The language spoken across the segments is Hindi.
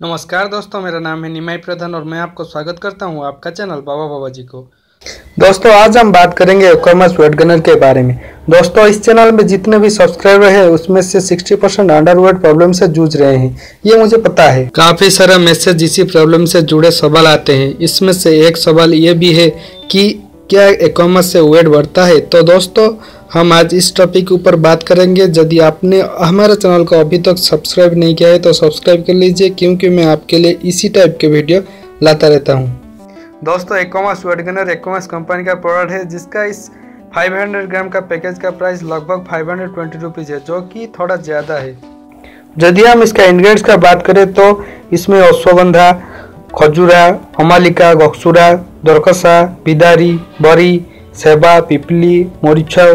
नमस्कार दोस्तों, मेरा नाम है निमाय प्रधान और मैं आपको स्वागत करता हूं आपका चैनल बाबा जी को। दोस्तों आज हम बात करेंगे एक्वामास वेट गनर के बारे में। दोस्तों इस चैनल में जितने भी सब्सक्राइबर हैं उसमें से 60% अंडरवेट प्रॉब्लम से जूझ रहे हैं, ये मुझे पता है। काफी सारा मैसेज इसी प्रॉब्लम से जुड़े सवाल आते हैं। इसमें से एक सवाल ये भी है कि क्या एक्वामास से वेट बढ़ता है। तो दोस्तों हम आज इस टॉपिक के ऊपर बात करेंगे। यदि आपने हमारे चैनल को अभी तक सब्सक्राइब नहीं किया है तो सब्सक्राइब कर लीजिए, क्योंकि मैं आपके लिए इसी टाइप के वीडियो लाता रहता हूँ। दोस्तों एक्वामास वेट गनर एक्वामास कंपनी का प्रोडक्ट है, जिसका इस 500 ग्राम का पैकेज का प्राइस लगभग 520 रुपीज़ है, जो कि थोड़ा ज़्यादा है। यदि हम इसका इंग्रेडिएंट्स का बात करें तो इसमें अश्वगंधा, खजूरा, अमालिका, गक्सुरा, दरकसा, बिदारी, बरी, सेबा, पिपली, मोरिछा,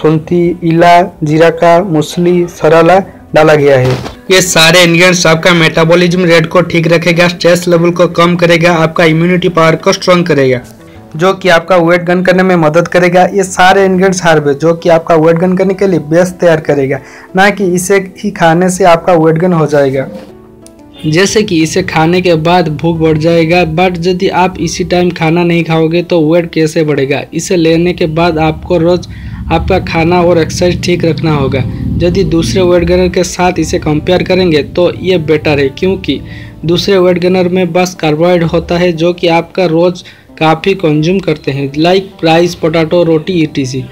सुनती, इला, जीरा का, मूसली, सराला डाला गया है। ये सारे इंग्रेडिएंट्स आपका मेटाबॉलिज्म रेट को ठीक रखेगा, स्ट्रेस लेवल को कम करेगा, आपका इम्यूनिटी पावर को स्ट्रॉन्ग करेगा, जो कि आपका वेट गन करने में मदद करेगा। ये सारे इंग्रेडिएंट्स हार्ब है, जो कि आपका वेट गन करने के लिए बेस तैयार करेगा, ना कि इसे ही खाने से आपका वेट गन हो जाएगा। जैसे कि इसे खाने के बाद भूख बढ़ जाएगा, बट यदि आप इसी टाइम खाना नहीं खाओगे तो वेट कैसे बढ़ेगा। इसे लेने के बाद आपको रोज़ आपका खाना और एक्सरसाइज ठीक रखना होगा। यदि दूसरे वेट गेनर के साथ इसे कंपेयर करेंगे तो ये बेटर है, क्योंकि दूसरे वेट गेनर में बस कार्बोहाइड्रेट होता है, जो कि आपका रोज़ काफ़ी कंज्यूम करते हैं, like rice, potato, roti etc.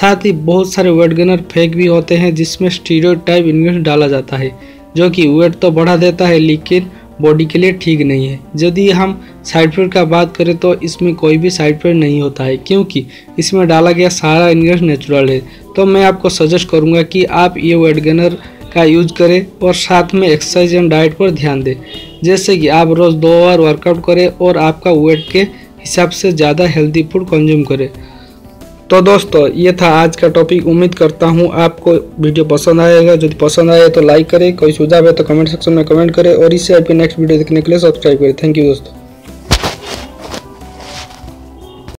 साथ ही बहुत सारे वेट गेनर फेक भी होते हैं, जिसमें स्टीरियोटाइप इंग्रेडिएंट डाला जाता है, जो कि वेट तो बढ़ा देता है लेकिन बॉडी के लिए ठीक नहीं है। यदि हम साइड इफेक्ट का बात करें तो इसमें कोई भी साइड इफेक्ट नहीं होता है, क्योंकि इसमें डाला गया सारा इंग्रेडिएंट नेचुरल है। तो मैं आपको सजेस्ट करूंगा कि आप ये वेट गेनर का यूज करें और साथ में एक्सरसाइज एंड डाइट पर ध्यान दें, जैसे कि आप रोज़ 2 बार वर्कआउट करें और आपका वेट के हिसाब से ज़्यादा हेल्दी फूड कंज्यूम करें। तो दोस्तों ये था आज का टॉपिक। उम्मीद करता हूँ आपको वीडियो पसंद आएगा। यदि पसंद आए तो लाइक करें, कोई सुझाव है तो कमेंट सेक्शन में कमेंट करें और इस टाइप के नेक्स्ट वीडियो देखने के लिए सब्सक्राइब करें। थैंक यू दोस्तों।